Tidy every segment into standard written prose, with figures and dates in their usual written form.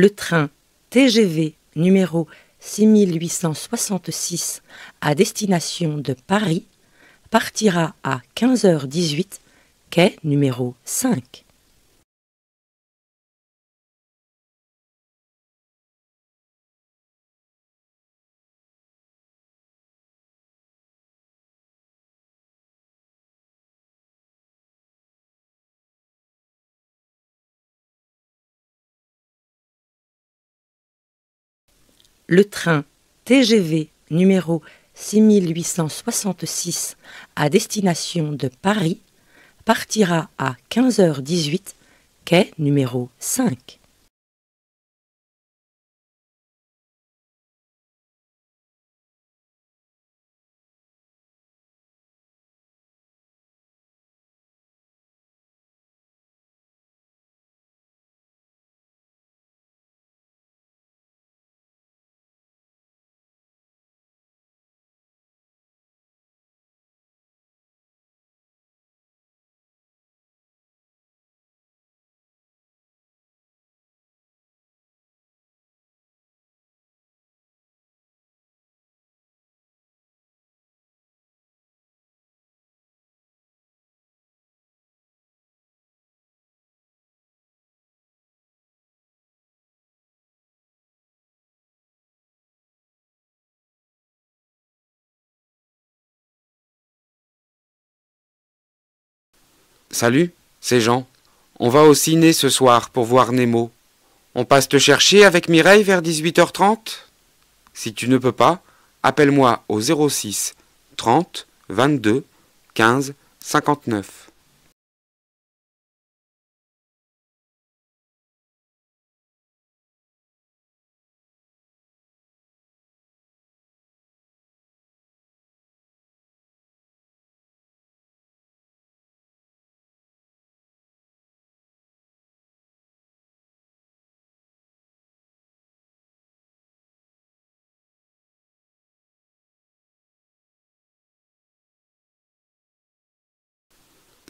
le train TGV numéro 6866 à destination de Paris partira à 15h18, quai numéro 5. Le train TGV numéro 6866 à destination de Paris partira à 15h18, quai numéro 5. Salut, c'est Jean. On va au ciné ce soir pour voir Nemo. On passe te chercher avec Mireille vers 18h30 ? Si tu ne peux pas, appelle-moi au 06 30 22 15 59.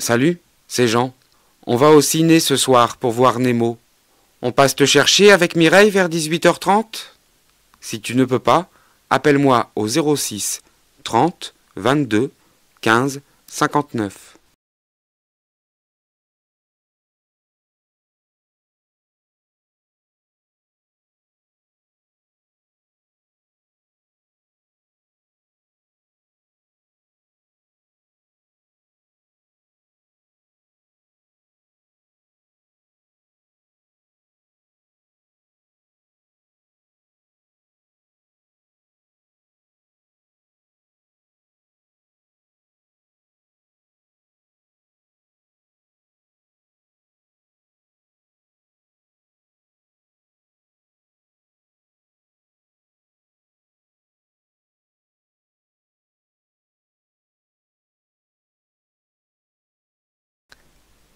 Salut, c'est Jean. On va au ciné ce soir pour voir Nemo. On passe te chercher avec Mireille vers 18h30 ? Si tu ne peux pas, appelle-moi au 06 30 22 15 59.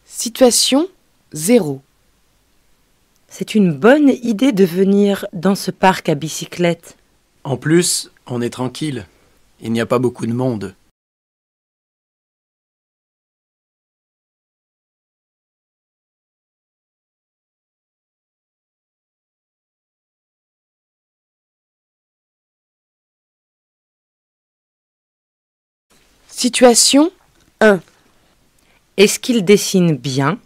Situation 0. C'est une bonne idée de venir dans ce parc à bicyclette. En plus, on est tranquille. Il n'y a pas beaucoup de monde. Situation 1. Est-ce qu'il dessine bien ?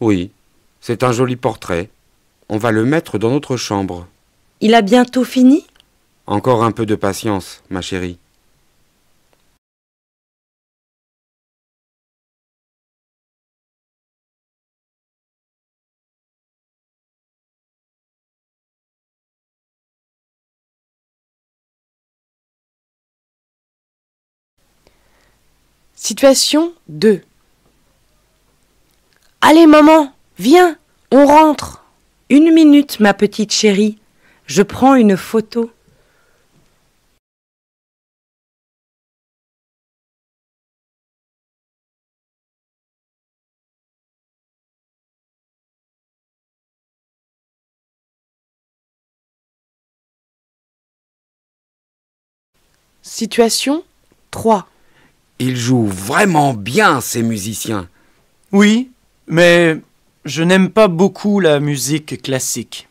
Oui, c'est un joli portrait. On va le mettre dans notre chambre. Il a bientôt fini ? Encore un peu de patience, ma chérie. Situation 2. Allez, maman, viens, on rentre. Une minute, ma petite chérie, je prends une photo. Situation 3. Ils jouent vraiment bien, ces musiciens. Oui. Mais je n'aime pas beaucoup la musique classique.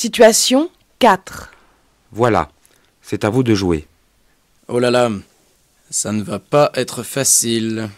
Situation 4. Voilà, c'est à vous de jouer. Oh là là, ça ne va pas être facile.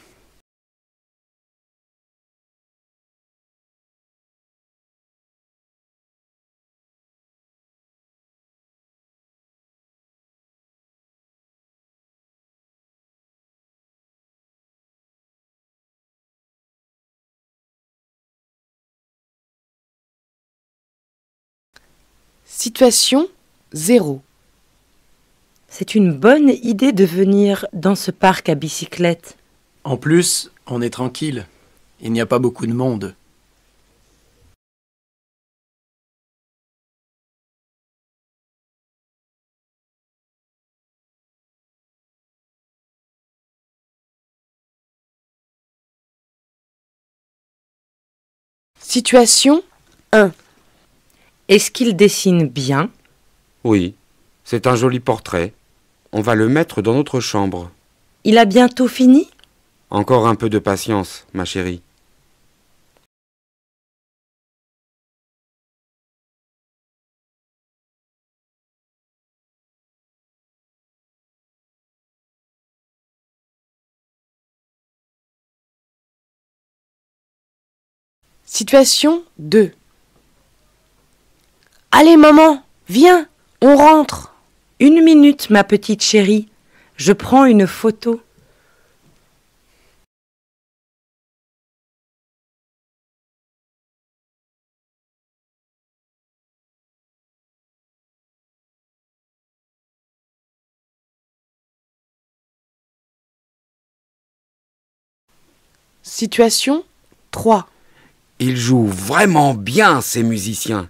Situation 0. C'est une bonne idée de venir dans ce parc à bicyclette. En plus, on est tranquille. Il n'y a pas beaucoup de monde. Situation 1. Est-ce qu'il dessine bien? Oui, c'est un joli portrait. On va le mettre dans notre chambre. Il a bientôt fini? Encore un peu de patience, ma chérie. Situation 2. Allez, maman, viens, on rentre. Une minute, ma petite chérie, je prends une photo. Situation 3. Ils jouent vraiment bien, ces musiciens.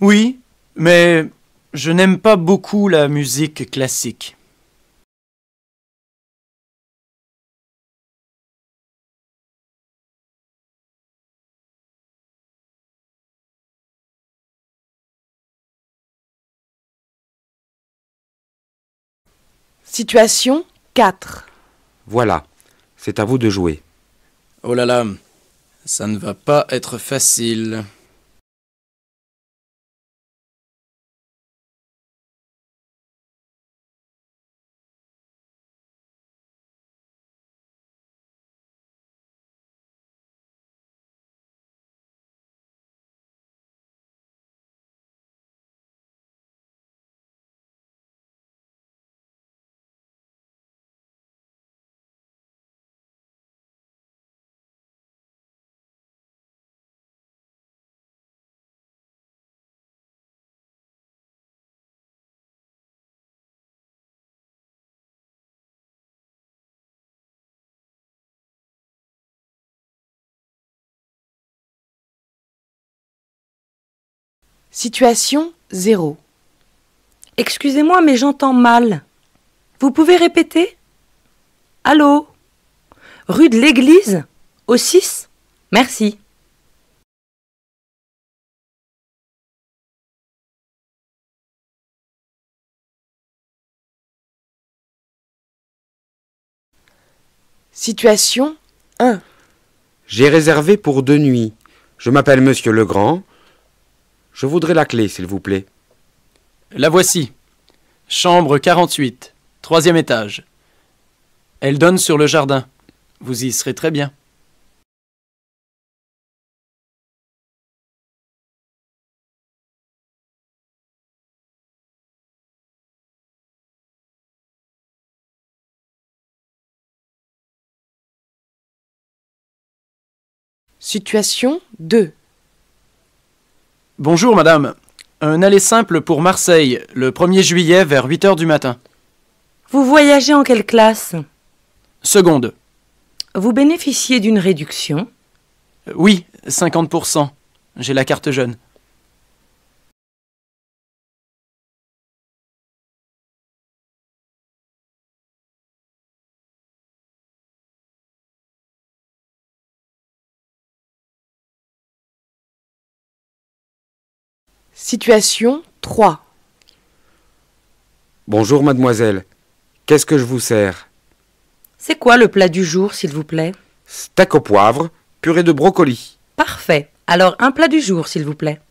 Oui, mais je n'aime pas beaucoup la musique classique. Situation 4. Voilà, c'est à vous de jouer. Oh là là, ça ne va pas être facile. Situation 0. Excusez-moi, mais j'entends mal. Vous pouvez répéter? Allô? Rue de l'Église, au 6? Merci. Situation 1. J'ai réservé pour 2 nuits. Je m'appelle Monsieur Legrand. Je voudrais la clé, s'il vous plaît. La voici. Chambre 48, 3e étage. Elle donne sur le jardin. Vous y serez très bien. Situation 2. Bonjour madame, un aller simple pour Marseille, le 1er juillet vers 8h du matin. Vous voyagez en quelle classe? Seconde. Vous bénéficiez d'une réduction? Oui, 50%. J'ai la carte jeune. Situation 3. Bonjour mademoiselle, qu'est-ce que je vous sers? C'est quoi le plat du jour, s'il vous plaît? Steak au poivre, purée de brocoli. Parfait, alors un plat du jour, s'il vous plaît.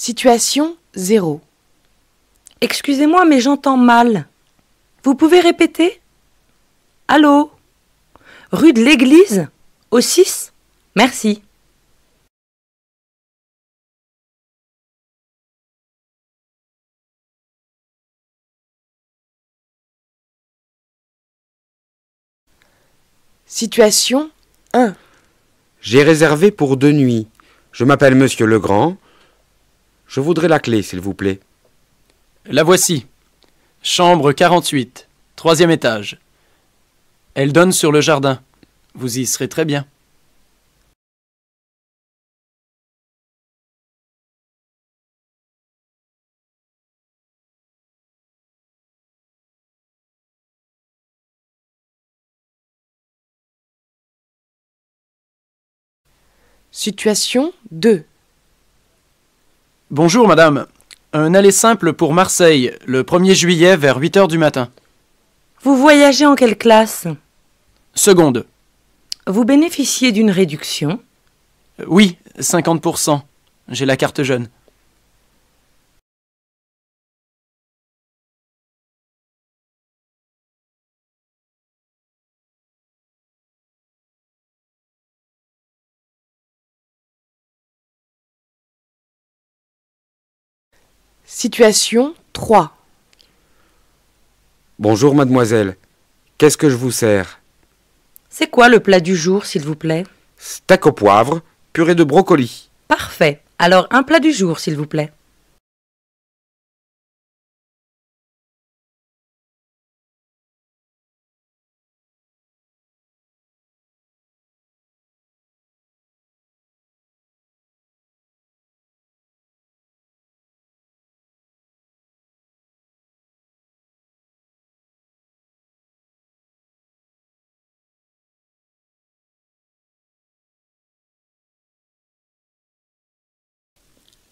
Situation 0. Excusez-moi, mais j'entends mal. Vous pouvez répéter? Allô? Rue de l'Église, au 6? Merci. Situation 1. J'ai réservé pour 2 nuits. Je m'appelle Monsieur Legrand. Je voudrais la clé, s'il vous plaît. La voici. Chambre 48, 3e étage. Elle donne sur le jardin. Vous y serez très bien. Situation 2. Bonjour madame. Un aller simple pour Marseille, le 1er juillet vers 8h du matin. Vous voyagez en quelle classe? Seconde. Vous bénéficiez d'une réduction? Oui, 50%. J'ai la carte jeune. Situation 3. Bonjour mademoiselle, qu'est-ce que je vous sers? C'est quoi le plat du jour, s'il vous plaît? Steak au poivre, purée de brocoli. Parfait, alors un plat du jour, s'il vous plaît.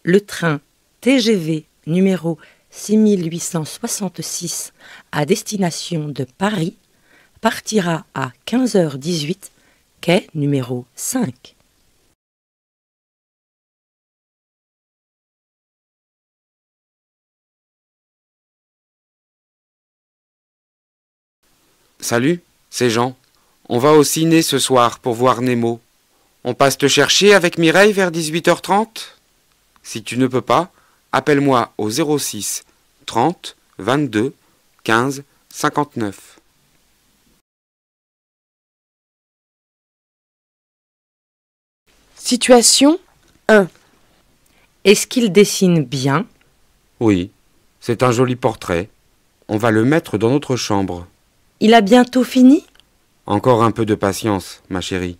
Le train TGV numéro 6866 à destination de Paris partira à 15h18, quai numéro 5. Salut, c'est Jean. On va au ciné ce soir pour voir Nemo. On passe te chercher avec Mireille vers 18h30 ? Si tu ne peux pas, appelle-moi au 06 30 22 15 59. Situation 1. Est-ce qu'il dessine bien? Oui, c'est un joli portrait. On va le mettre dans notre chambre. Il a bientôt fini? Encore un peu de patience, ma chérie.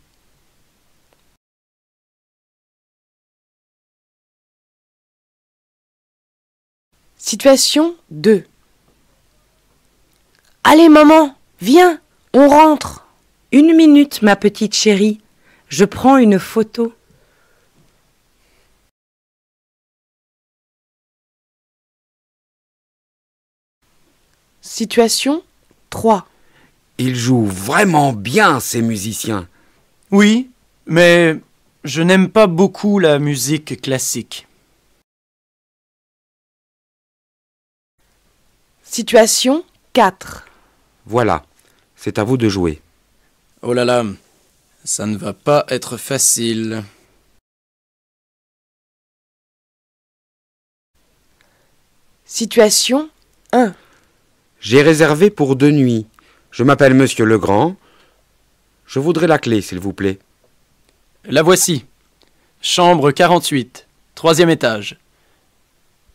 Situation 2. Allez maman, viens, on rentre. 1 minute ma petite chérie, je prends une photo. Situation 3. Ils jouent vraiment bien ces musiciens. Oui, mais je n'aime pas beaucoup la musique classique. Situation 4. Voilà, c'est à vous de jouer. Oh là là, ça ne va pas être facile. Situation 1. J'ai réservé pour 2 nuits. Je m'appelle Monsieur Legrand. Je voudrais la clé, s'il vous plaît. La voici. Chambre 48, 3e étage.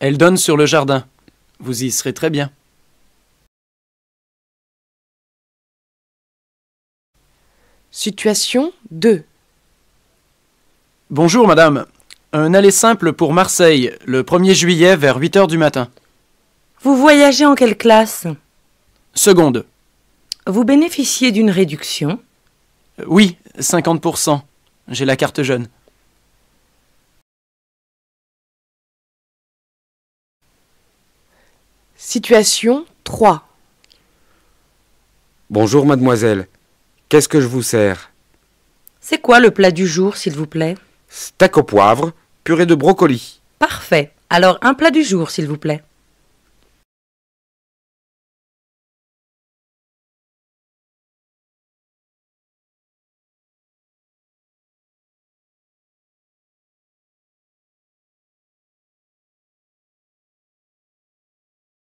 Elle donne sur le jardin. Vous y serez très bien. Situation 2. Bonjour madame. Un aller simple pour Marseille, le 1er juillet vers 8h du matin. Vous voyagez en quelle classe? Seconde. Vous bénéficiez d'une réduction? Oui, 50%. J'ai la carte jeune. Situation 3. Bonjour mademoiselle. Qu'est-ce que je vous sers? C'est quoi le plat du jour, s'il vous plaît? Steak au poivre, purée de brocoli. Parfait. Alors, un plat du jour, s'il vous plaît.